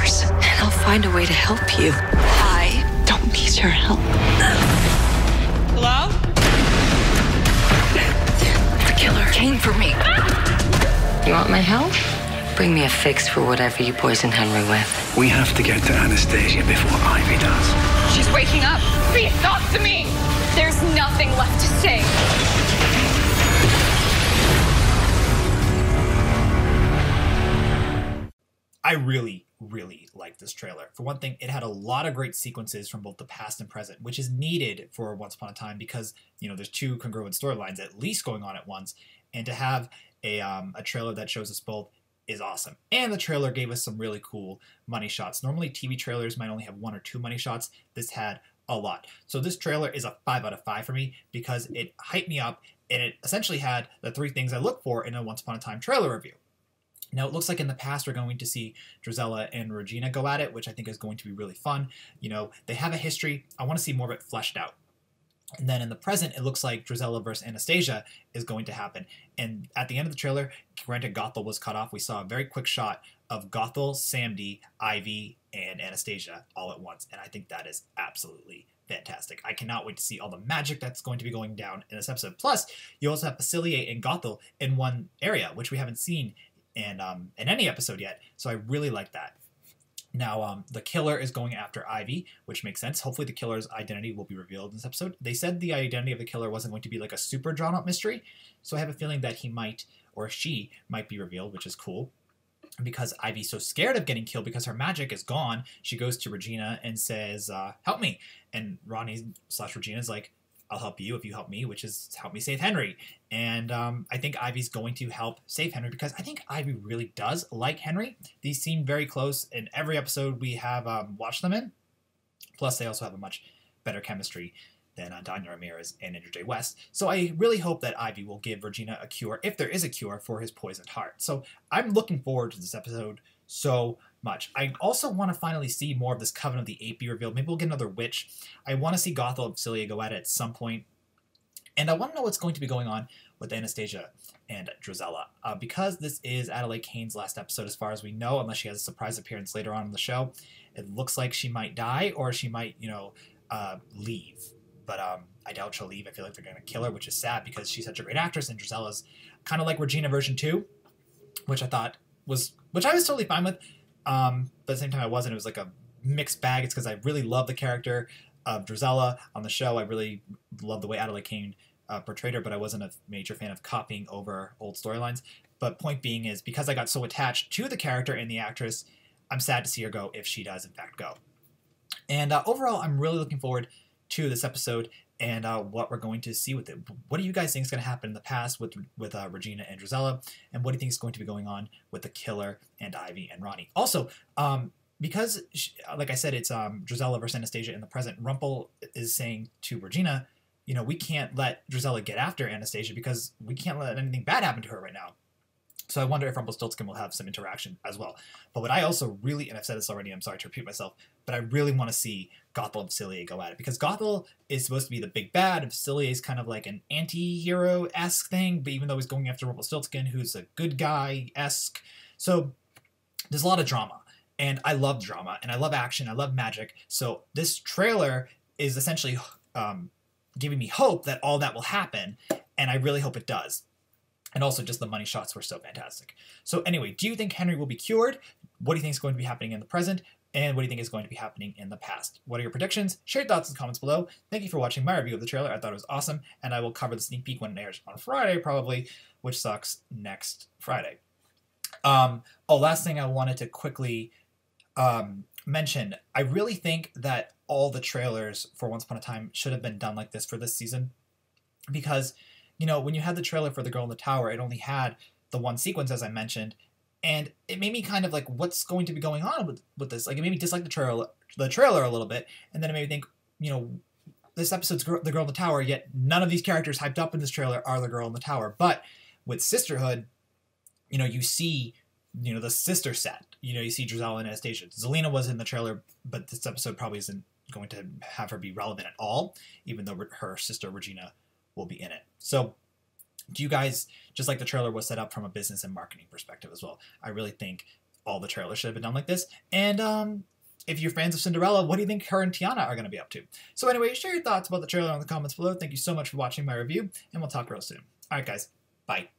yours, and I'll find a way to help you. I don't need your help. Hello? The killer came for me. You want my help? Bring me a fix for whatever you poisoned Henry with. We have to get to Anastasia before Ivy does. She's waking up. Please talk to me. There's nothing left to say. I really, really like this trailer. For one thing, it had a lot of great sequences from both the past and present, which is needed for Once Upon a Time because, you know, there's two congruent storylines at least going on at once. And to have a trailer that shows us both is awesome. And the trailer gave us some really cool money shots. Normally, TV trailers might only have one or two money shots. This had a lot. So this trailer is a 5 out of 5 for me because it hyped me up and it essentially had the three things I look for in a Once Upon a Time trailer review. Now, it looks like in the past we're going to see Drizella and Regina go at it, which I think is going to be really fun. You know, they have a history. I want to see more of it fleshed out. And then in the present, it looks like Drizella versus Anastasia is going to happen. And at the end of the trailer, granted Gothel was cut off, we saw a very quick shot of Gothel, Samdi, Ivy, and Anastasia all at once. And I think that is absolutely fantastic. I cannot wait to see all the magic that's going to be going down in this episode. Plus, you also have Facilier and Gothel in one area, which we haven't seen in any episode yet, so I really like that. Now, the killer is going after Ivy, which makes sense. Hopefully the killer's identity will be revealed in this episode. They said the identity of the killer wasn't going to be like a super drawn-out mystery, so I have a feeling that he might, or she, might be revealed, which is cool. And because Ivy's so scared of getting killed because her magic is gone, she goes to Regina and says, help me. And Roni/Regina's like, I'll help you if you help me, which is help me save Henry. And I think Ivy's going to help save Henry because I think Ivy really does like Henry. These seem very close in every episode we have watched them in. Plus, they also have a much better chemistry than Dania Ramirez and Andrew J. West. So I really hope that Ivy will give Regina a cure, if there is a cure, for his poisoned heart. So I'm looking forward to this episode so much. I also want to finally see more of this Coven of the Ape be revealed. Maybe we'll get another witch. I want to see Gothel and Celia go at it at some point. And I want to know what's going to be going on with Anastasia and Drizella. Because this is Adelaide Kane's last episode as far as we know, unless she has a surprise appearance later on in the show, it looks like she might die or she might, you know, leave. But I doubt she'll leave. I feel like they're going to kill her, which is sad because she's such a great actress and Drizella's kind of like Regina version 2, which I was totally fine with. But at the same time I wasn't. It was like a mixed bag. It's because I really love the character of Drizella on the show. I really love the way Adelaide Kane portrayed her, but I wasn't a major fan of copying over old storylines. But point being is because I got so attached to the character and the actress, I'm sad to see her go if she does in fact go. And overall, I'm really looking forward to this episode and what we're going to see with it. What do you guys think is going to happen in the past with Regina and Drizella? And what do you think is going to be going on with the killer and Ivy and Roni? Also, because, like I said, it's Drizella versus Anastasia in the present, Rumpel is saying to Regina, you know, we can't let Drizella get after Anastasia because we can't let anything bad happen to her right now. So I wonder if Rumpelstiltskin will have some interaction as well. But what I also really, and I've said this already, I'm sorry to repeat myself, but I really want to see Gothel and Facilier go at it. Because Gothel is supposed to be the big bad, and Facilier is kind of like an anti-hero-esque thing, but even though he's going after Rumpelstiltskin, who's a good guy-esque. So there's a lot of drama. And I love drama, and I love action, I love magic. So this trailer is essentially giving me hope that all that will happen, and I really hope it does. And also just the money shots were so fantastic. So anyway, do you think Henry will be cured? What do you think is going to be happening in the present? And what do you think is going to be happening in the past? What are your predictions? Share your thoughts in the comments below. Thank you for watching my review of the trailer. I thought it was awesome. And I will cover the sneak peek when it airs on Friday, probably, which sucks, next Friday. Last thing I wanted to quickly mention. I really think that all the trailers for Once Upon a Time should have been done like this for this season. Because, you know, when you had the trailer for The Girl in the Tower, it only had the one sequence, as I mentioned, and it made me kind of like, what's going to be going on with this? Like, it made me dislike the trailer a little bit, and then it made me think, you know, this episode's The Girl in the Tower, yet none of these characters hyped up in this trailer are The Girl in the Tower. But with Sisterhood, you know, you see, you know, the sister set. You know, you see Drizella and Anastasia. Zelena was in the trailer, but this episode probably isn't going to have her be relevant at all, even though her sister Regina will be in it. So do you guys, just like the trailer was set up from a business and marketing perspective as well, I really think all the trailers should have been done like this. And if you're fans of Cinderella, what do you think her and Tiana are going to be up to? So anyway, share your thoughts about the trailer in the comments below. Thank you so much for watching my review, and we'll talk real soon. All right, guys. Bye.